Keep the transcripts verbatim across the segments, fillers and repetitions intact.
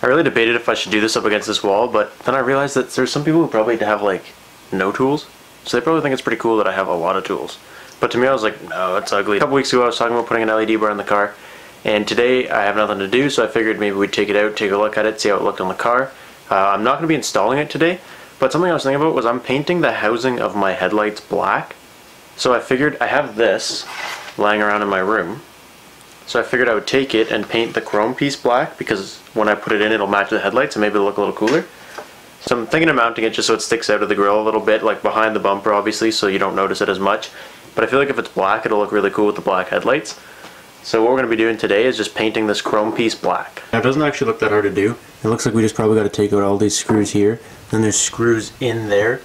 I really debated if I should do this up against this wall, but then I realized that there's some people who probably have like no tools, so they probably think it's pretty cool that I have a lot of tools. But to me I was like, no, it's ugly. A couple weeks ago I was talking about putting an L E D bar in the car, and today I have nothing to do, so I figured maybe we'd take it out, take a look at it, see how it looked on the car. Uh, I'm not going to be installing it today, but something I was thinking about was I'm painting the housing of my headlights black. So I figured, I have this lying around in my room, so I figured I would take it and paint the chrome piece black, because when I put it in it'll match the headlights and maybe it'll look a little cooler. So I'm thinking of mounting it just so it sticks out of the grill a little bit, like behind the bumper obviously, so you don't notice it as much. But I feel like if it's black it'll look really cool with the black headlights. So what we're going to be doing today is just painting this chrome piece black. Now it doesn't actually look that hard to do. It looks like we just probably got to take out all these screws here, then there's screws in there,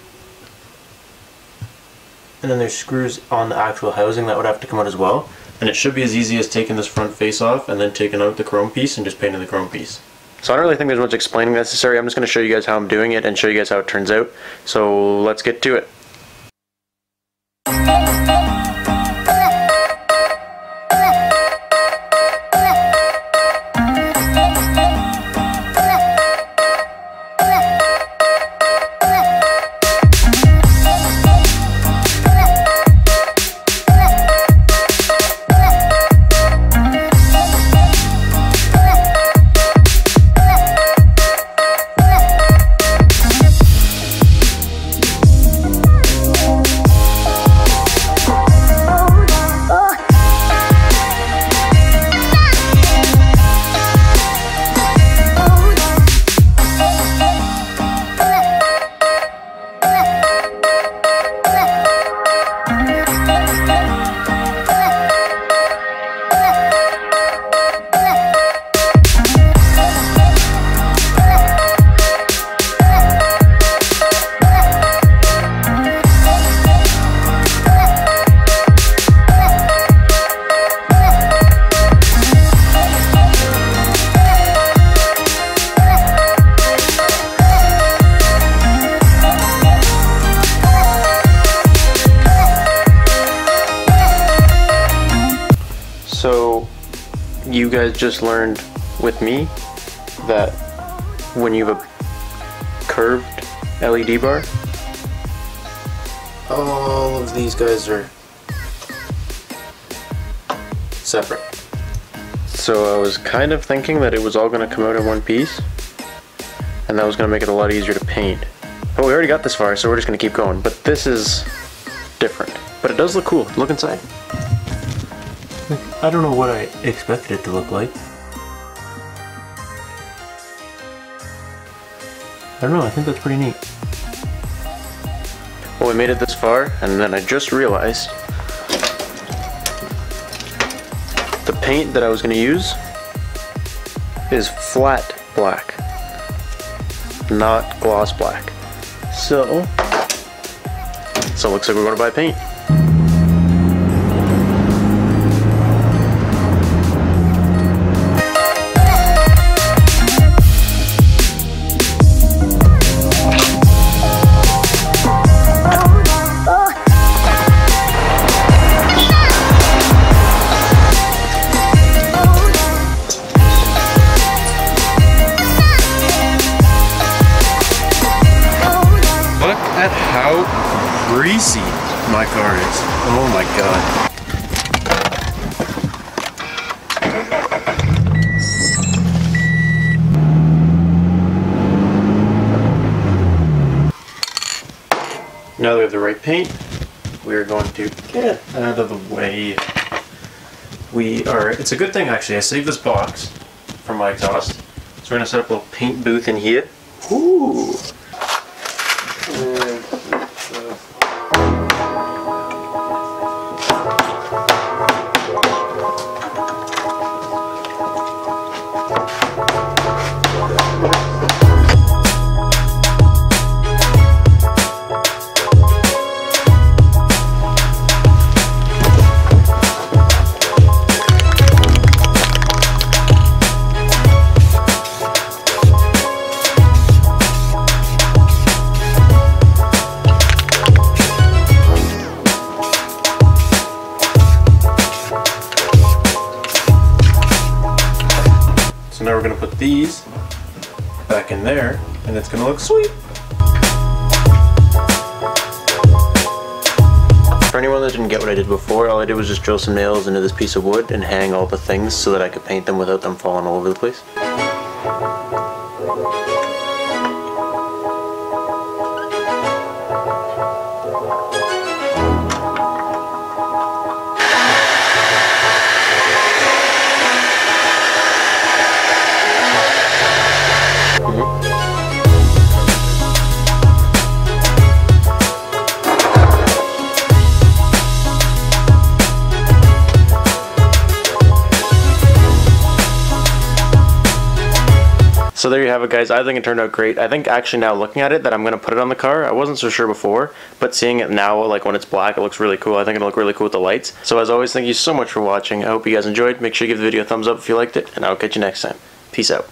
and then there's screws on the actual housing that would have to come out as well. And it should be as easy as taking this front face off and then taking out the chrome piece and just painting the chrome piece. So I don't really think there's much explaining necessary. I'm just going to show you guys how I'm doing it and show you guys how it turns out. So let's get to it. So you guys just learned with me that when you have a curved L E D bar, all of these guys are separate. So I was kind of thinking that it was all going to come out in one piece, and that was going to make it a lot easier to paint. But we already got this far, so we're just going to keep going. But this is different. But it does look cool. Look inside. I don't know what I expected it to look like. I don't know, I think that's pretty neat. Well, we made it this far, and then I just realized the paint that I was going to use is flat black, not gloss black. So, so it looks like we're going to buy paint. How greasy my car is. Oh my god. Now that we have the right paint, we are going to get out of the way. We are, it's a good thing actually, I saved this box from my exhaust. So we're gonna set up a little paint booth in here. Ooh. Now we're going to put these back in there, and it's gonna look sweet. For anyone that didn't get what I did before, all I did was just drill some nails into this piece of wood and hang all the things so that I could paint them without them falling all over the place. So there you have it, guys. I think it turned out great. I think actually now looking at it that I'm going to put it on the car. I wasn't so sure before, but seeing it now, like when it's black, it looks really cool. I think it'll look really cool with the lights. So as always, thank you so much for watching. I hope you guys enjoyed. Make sure you give the video a thumbs up if you liked it, and I'll catch you next time. Peace out.